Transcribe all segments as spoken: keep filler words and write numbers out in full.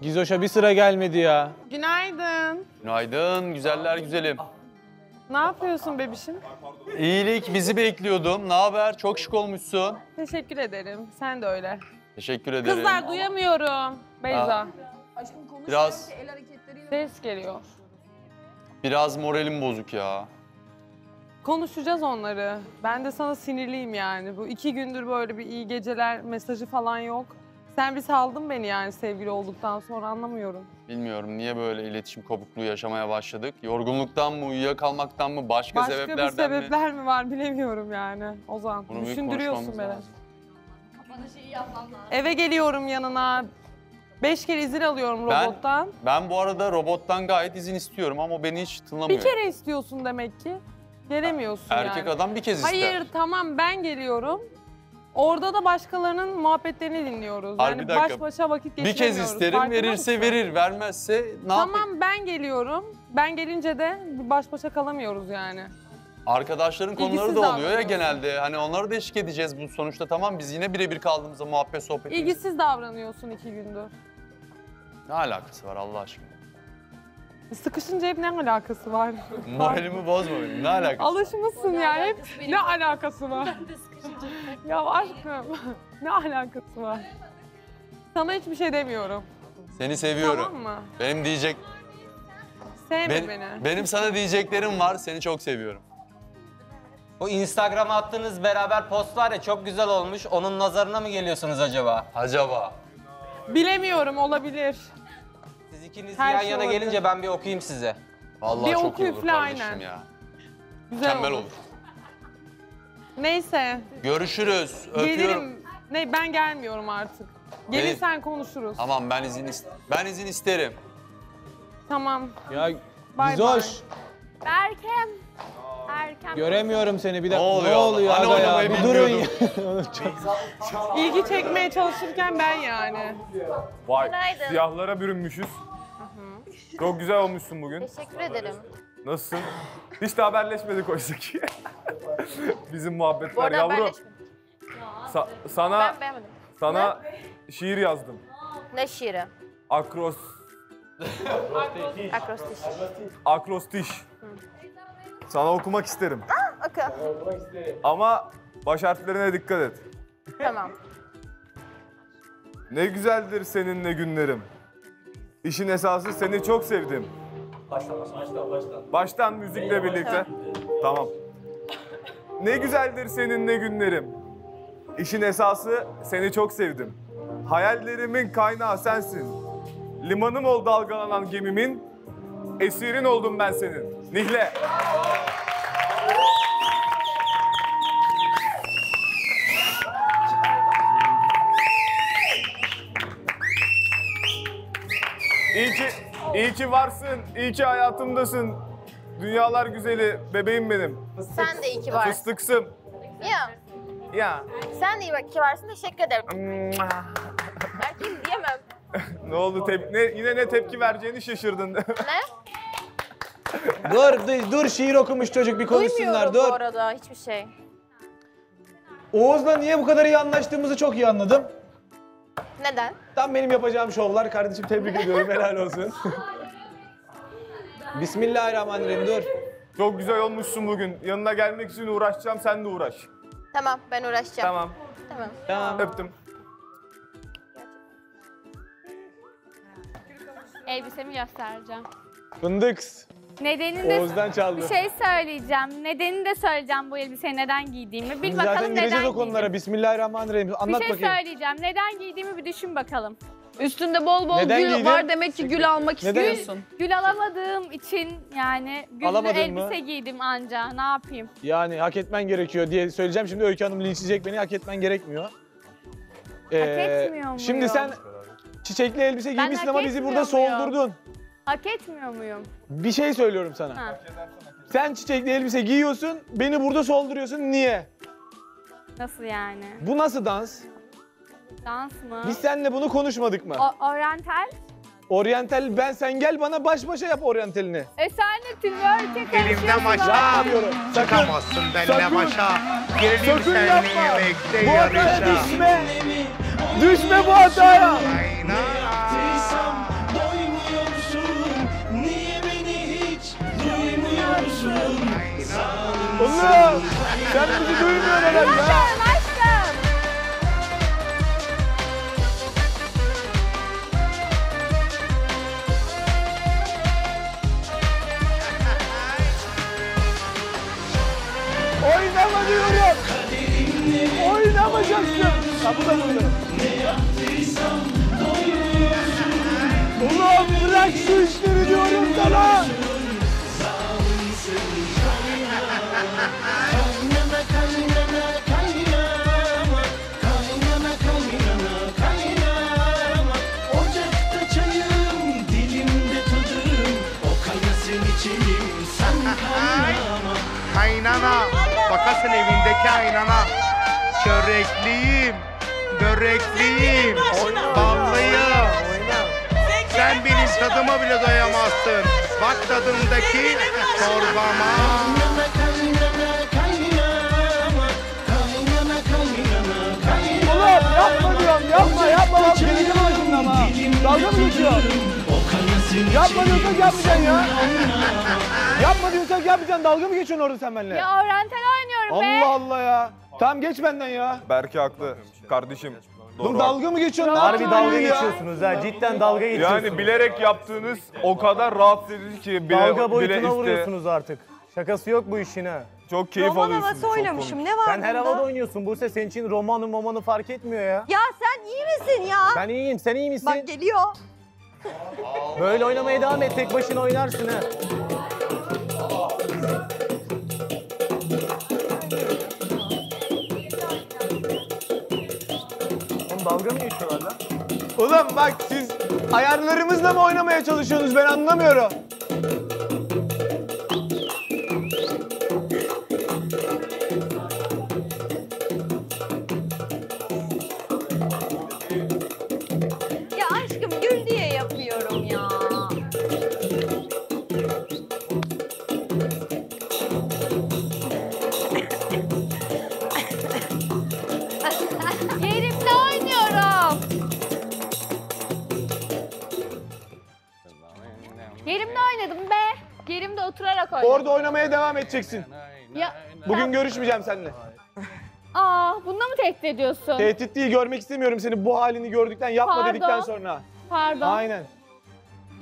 Gizoş'a bir sıra gelmedi ya. Günaydın. Günaydın güzeller güzelim. Ne yapıyorsun bebişim? İyilik, bizi bekliyordum. Ne haber? Çok şık olmuşsun. Teşekkür ederim. Sen de öyle. Teşekkür ederim. Kızlar duyamıyorum. Beyza. Aşkım konuş. Biraz el hareketleriyle ses geliyor. Biraz moralim bozuk ya. Konuşacağız onları. Ben de sana sinirliyim yani. Bu iki gündür böyle bir iyi geceler mesajı falan yok. Sen bir saldın beni yani sevgili olduktan sonra, anlamıyorum. Bilmiyorum niye böyle iletişim kopukluğu yaşamaya başladık. Yorgunluktan mı, uyuyakalmaktan mı, başka, başka sebeplerden mi? Başka bir sebepler mi? mi var bilemiyorum yani Ozan. Bunu düşündürüyorsun beni. Kafana şeyi yapmam lazım. Eve geliyorum yanına. Beş kere izin alıyorum ben, robottan. Ben bu arada robottan gayet izin istiyorum ama beni hiç tınlamıyor. Bir kere istiyorsun demek ki. Gelemiyorsun Erkek yani. Erkek adam bir kez ister. Hayır tamam ben geliyorum. Orada da başkalarının muhabbetlerini dinliyoruz. Harbi yani baş başa vakit geçiremiyoruz. Bir kez isterim, verirse verir, vermezse ne yapayım? Tamam ben geliyorum. Ben gelince de baş başa kalamıyoruz yani. Arkadaşların konuları İlgisiz da oluyor ya genelde. Hani onları da eşlik edeceğiz bu sonuçta, tamam biz yine birebir kaldığımızda muhabbet sohbet ediyoruz. İlgisiz davranıyorsun iki gündür. Ne alakası var Allah aşkına? Sıkışınca hep ne alakası var? Moralimi bozma benim, ne alakası var? Alışmışsın ya, yani hep ne alakası var? Ya aşkım, ne alakası var? Sana hiçbir şey demiyorum. Seni seviyorum. Tamam mı? Benim diyecek... Sevme ben, beni. Benim sana diyeceklerim var, seni çok seviyorum. Bu Instagram'a attığınız beraber post var ya, çok güzel olmuş. Onun nazarına mı geliyorsunuz acaba? Acaba. Bilemiyorum, olabilir. Siz ikiniz Her yan şey yana olabilir. gelince ben bir okuyayım size. Vallahi bir çok iyi olur kardeşim ya. Güzel Mükemmel olur. olur. Neyse. Görüşürüz. Öpüyorum. Gelirim. Ne, ben gelmiyorum artık. Gelirsen Beni... konuşuruz. Tamam ben izin isterim. Ben izin isterim. Tamam. Ya Gizoş. Berkem. Berkem. Göremiyorum seni bir dakika. Ne oluyor? Ne oluyor hani ya? Bir durun ya. İlgi çekmeye çalışırken ben yani. Vay. Günaydın. Siyahlara bürünmüşüz. Hı-hı. Çok güzel olmuşsun bugün. Teşekkür ederim. Nasılsın? Hiç de haberleşmedik oysa ki. Bizim muhabbetler yavrum. Sa sana sana ne? şiir yazdım. Ne şiiri? Akros. Akrostiş. Akrostiş. Akrostiş. Sana okumak isterim. Aa, oku. Ama baş harflerine dikkat et. Tamam. Ne güzeldir seninle günlerim. İşin esası seni çok sevdim. Baştan, baştan, baştan. Baştan müzikle birlikte. Tamam. Ne güzeldir seninle günlerim. İşin esası seni çok sevdim. Hayallerimin kaynağı sensin. Limanım ol dalgalanan gemimin. Esirin oldum ben senin. Nihle. İyi ki, iyi ki varsın. İyi ki hayatımdasın. Dünyalar güzeli, bebeğim benim. Fıstık, sen de iyi ki varsın. Fıstıksım. Ya. Ya. Sen de iyi ki varsın, teşekkür ederim. Erkeğim diyemem. Ne oldu? Tep ne, yine ne tepki vereceğini şaşırdın. Ne? dur, dur, dur. Şiir okumuş çocuk, bir konuşsunlar. Duymuyorum dur. bu arada hiçbir şey. Oğuz'la niye bu kadar iyi anlaştığımızı çok iyi anladım. Neden? Tam benim yapacağım şovlar. Kardeşim tebrik ediyorum, helal olsun. Bismillahirrahmanirrahim, dur. Çok güzel olmuşsun bugün. Yanına gelmek için uğraşacağım, sen de uğraş. Tamam, ben uğraşacağım. Tamam. Tamam. Tamam. Öptüm. Elbisemi göstereceğim. Fındıks. Nedenini de... Oğuz'dan çaldı. Bir şey söyleyeceğim. Nedenini de söyleyeceğim bu elbiseyi neden giydiğimi. Bir Zaten bakalım neden o konulara. Bismillahirrahmanirrahim. Anlat bakayım. Bir şey bakayım. söyleyeceğim. Neden giydiğimi bir düşün bakalım. Üstünde bol bol Neden gül giydin? var demek ki gül almak Neden? istiyorsun. Gül, gül alamadığım için yani güllü Alamadın elbise mı? giydim anca, ne yapayım? Yani hak etmen gerekiyor diye söyleyeceğim. Şimdi Öykü Hanım linçleyecek beni, hak etmen gerekmiyor. Ee, hak etmiyor muyum? Şimdi sen çiçekli elbise giymişsin ama bizi burada soğudurdun. Hak etmiyor muyum? Bir şey söylüyorum sana. Ha. Sen çiçekli elbise giyiyorsun, beni burada solduruyorsun, niye? Nasıl yani? Bu nasıl dans? Dans mı? Biz seninle bunu konuşmadık mı? O oryantal? Oryantal, ben sen gel bana baş başa yap oryantalini. E sen de Elimde maşa, çıkamazsın benimle maşa. Gerilim seninle bekle yarışa. Bu hataya düşme, düşme bu hataya. Aynen. Kızım! Sen bizi duymuyorsun herhalde ya! Aşkım, aşkım! Oynama diyorum! Oynamayacaksın! Kapıda buluyorum. Ulan bırak şu işleri diyorum sana! Kaynana, bakasın evindeki aynana. Çörekliyim, börekliyim, ballıyım. Sen benim tadıma bile doyamazsın. Bak tadımdaki çorbama. Ulan yapma diyorum, yapma, yapma. Benim başımda ama. Dalga mı geçiyorsun? Yapma diyorsak yapmayacaksın ya. Yapma diyorsak yapmayacaksın. Dalga mı geçiyorsun orada sen benimle? Ya oryantal oynuyorum be. Allah Allah ya. Tamam geç benden ya. Berke haklı. Kardeşim. Dur dalga mı geçiyorsun? Harbi dalga geçiyorsunuz ha. Cidden dalga geçiyorsunuz. Yani bilerek yaptığınız o kadar rahatsız edici ki. Dalga boyutuna vuruyorsunuz artık. Şakası yok bu işin ha. Çok keyif roman alıyorsun. Roman havası oynamışım. Ne var sen bunda? Her havada oynuyorsun. Buse senin için romanı momanı fark etmiyor ya. Ya sen iyi misin ya? Ben iyiyim. Sen iyi misin? Bak geliyor. Böyle oynamaya devam et, tek başına oynarsın ha. Oğlum dalga mı geçiyorlar lan? Oğlum bak siz ayarlarımızla mı oynamaya çalışıyorsunuz, ben anlamıyorum. Orada oynamaya devam edeceksin. Ya, bugün ben... görüşmeyeceğim seninle. Aa, bununla mı tehdit ediyorsun? Tehdit değil, görmek istemiyorum seni bu halini gördükten, yapma pardon dedikten sonra. Pardon. Aynen.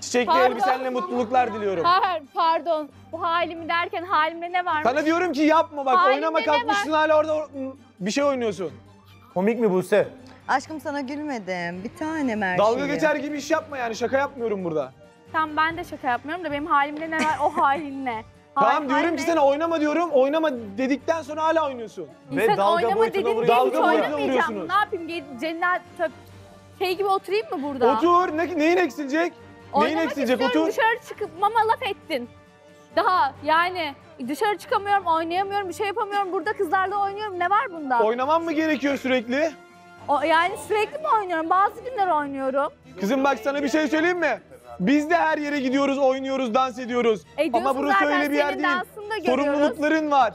Çiçekli pardon elbisenle mutluluklar diliyorum. Hayır, pardon. Bu halimi derken halimde ne varmış? Sana diyorum ki yapma bak, halimde oynama kalkmışsın hala orada bir şey oynuyorsun. Komik mi Buse? Aşkım sana gülmedim, bir tane mersi. Dalga geçer gibi iş yapma yani, şaka yapmıyorum burada. Tamam ben de şaka yapmıyorum da benim halimde ne var o halinle. Tamam hal, diyorum hal ki ne? Sana oynama diyorum, oynama dedikten sonra hala oynuyorsun. Ve sen dalga oynama boyutuna dedin diye hiç oynamayacağım. Ne yapayım, cennet töp şey gibi oturayım mı burada? Otur, ne, neyin eksilecek? Oynamak neyin eksilecek? Otur. Dışarı çıkıp mama laf ettin. Daha yani dışarı çıkamıyorum, oynayamıyorum, bir şey yapamıyorum, burada kızlarla oynuyorum, ne var bunda? Oynamam mı gerekiyor sürekli? O, yani sürekli mi oynuyorum? Bazı günler oynuyorum. Kızım bak sana bir şey söyleyeyim mi? Biz de her yere gidiyoruz, oynuyoruz, dans ediyoruz. E, ama burası öyle bir yer değil. Sorumlulukların var.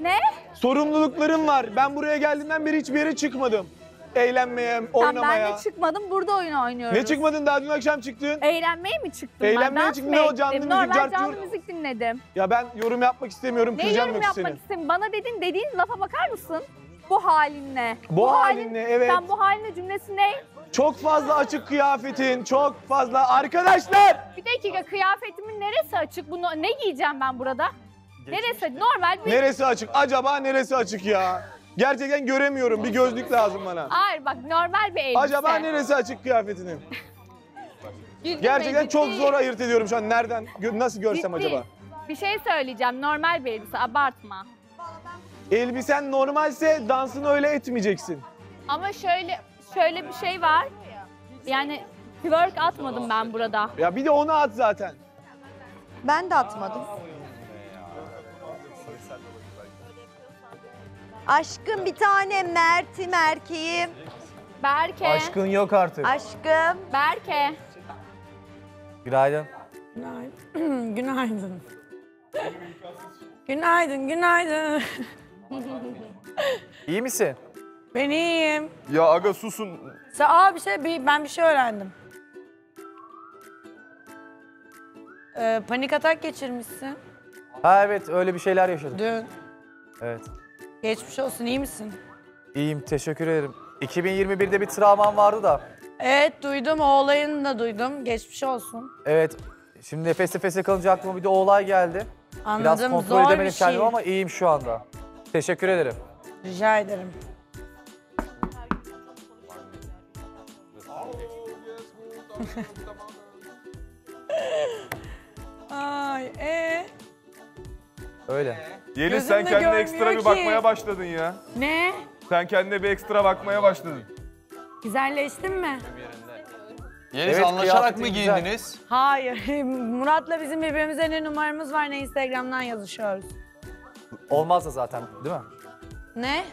Ne? Sorumlulukların var. Ben buraya geldiğimden beri hiçbir yere çıkmadım. Eğlenmeye, oynamaya. Ben de çıkmadım, burada oyun oynuyoruz. Ne çıkmadın? Daha dün akşam çıktın. Eğlenmeye mi çıktım? Eğlenmeye ben çıktın. Ne o canlı müzik? Normal canlı, canlı müzik dinledim. Ya ben yorum yapmak istemiyorum, kıracağım yok seni. Ne yorum yapmak istemiyorum? Bana dedin, dediğin lafa bakar mısın? Bu halinle. Bu, bu halinle, halinle, evet. Sen bu halinle cümlesi ne? Çok fazla açık kıyafetin, çok fazla arkadaşlar. Bir dakika, kıyafetimin neresi açık? Bunu ne giyeceğim ben burada? Geçmiş neresi? Normal bir. Neresi açık? Acaba neresi açık ya? Gerçekten göremiyorum. Bir gözlük lazım bana. Hayır bak normal bir elbise. Acaba neresi açık kıyafetinin? Gerçekten çok zor ayırt ediyorum şu an. Nereden? Nasıl görsem ciddi acaba? Bir şey söyleyeceğim. Normal bir elbise. Abartma. Elbisen normalse dansını öyle etmeyeceksin. Ama şöyle... Şöyle bir şey var, yani twerk atmadım ben burada. Ya bir de onu at zaten. Ben de atmadım. Aşkım bir tane Mert'im, erkeğim. Berke. Aşkın yok artık. Aşkım. Berke. Günaydın. Günaydın. Günaydın. Günaydın, günaydın. İyi misin? Ben iyiyim. Ya aga susun. Sen aa bir şey, bir, ben bir şey öğrendim. Ee, panik atak geçirmişsin. Ha evet, öyle bir şeyler yaşadım. Dün. Evet. Geçmiş olsun, iyi misin? İyiyim, teşekkür ederim. iki bin yirmi bir'de bir travmam vardı da. Evet, duydum, o olayını da duydum. Geçmiş olsun. Evet, şimdi nefes nefese kalınca aklıma bir de o olay geldi. Anladım, biraz kontrol edemedim kendimi şey. Ama iyiyim şu anda. Teşekkür ederim. Rica ederim. Ay, ee? Öyle. Yelin, gözümle sen kendine ekstra ki. bir bakmaya başladın ya. Ne? Sen kendine bir ekstra bakmaya başladın. Güzelleştin mi? Yeliz, evet, anlaşarak mı giyindiniz? Güzel. Hayır. Murat'la bizim birbirimize ne numaramız var ne Instagram'dan yazışıyoruz. Olmaz da zaten, değil mi? Ne?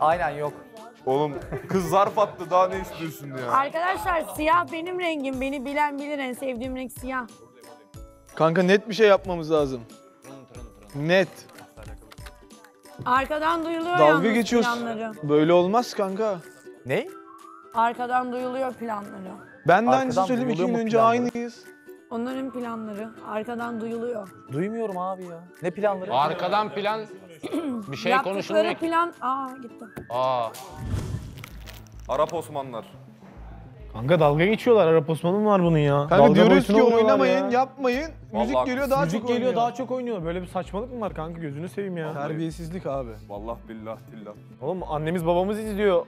Aynen, yok. Oğlum kız zarf attı, daha ne istiyorsun ya? Arkadaşlar, siyah benim rengim, beni bilen bilir, en sevdiğim renk siyah. Kanka, net bir şey yapmamız lazım. Net. Arkadan duyuluyor Dalga geçiyoruz. planları. Böyle olmaz kanka. Ne? Arkadan duyuluyor planları. Ben de aynısını söyledim, iki gün önce planları. aynıyız. Onların planları arkadan duyuluyor. Duymuyorum abi ya. Ne planları? Arkadan plan... Bir şey konuşulmuyor. Yaptıkları plan... Aa, gitti. Aa. Arap Osmanlılar. Kanka dalga geçiyorlar, Arap Osmanlı var bunun ya. Kanka dalga diyoruz ki oynamayın, ya. yapmayın. Vallahi müzik geliyor, daha müzik çok geliyor, oynuyor. daha çok oynuyor. Böyle bir saçmalık mı var kanka, gözünü seveyim ya. Vallahi. Terbiyesizlik abi. Vallahi billah billah. Oğlum annemiz babamız izliyor.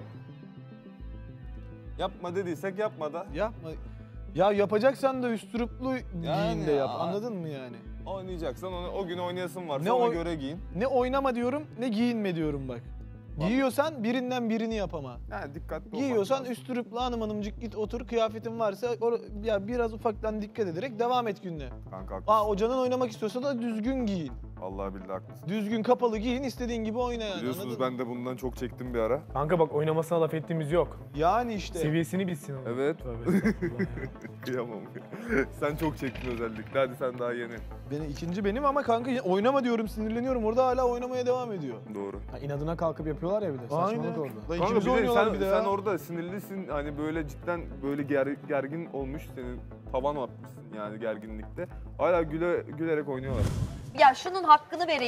Yapma dediysek yapma da. Yapma. Ya yapacaksan da üstürüplü yani giyin de yap, ya. anladın mı yani? Oynayacaksan onu, o gün oynayasın varsa ne ona göre giyin. Ne oynama diyorum, ne giyinme diyorum bak. Bak. Giyiyorsan birinden birini yapama. Yani dikkatli Giyiyorsan üstürüplü hanım hanımcık git otur, kıyafetin varsa ya biraz ufaktan dikkat ederek devam et gününe. Kanka haklısın. Aa, hocanın oynamak istiyorsa da düzgün giyin. Vallahi billahi haklısın. Düzgün kapalı giyin, istediğin gibi oyna yani. Biliyorsunuz ben de bundan çok çektim bir ara. Kanka bak, oynamasına laf ettiğimiz yok. Yani işte. Seviyesini bilsin onu. Evet. Kıyamam. Sen çok çektin özellikle, hadi sen daha yeni. Beni, ikinci benim ama kanka oynama diyorum, sinirleniyorum, orada hala oynamaya devam ediyor. Doğru. Ha, inadına kalkıp yapıyorlar ya bir de, saçmalık orada. Kanka bir de sen, bir de sen orada sinirlisin, hani böyle cidden böyle ger, gergin olmuş, senin tavan atmışsın yani gerginlikte. Hala güle, gülerek oynuyorlar. Ya şunun hakkını vereyim.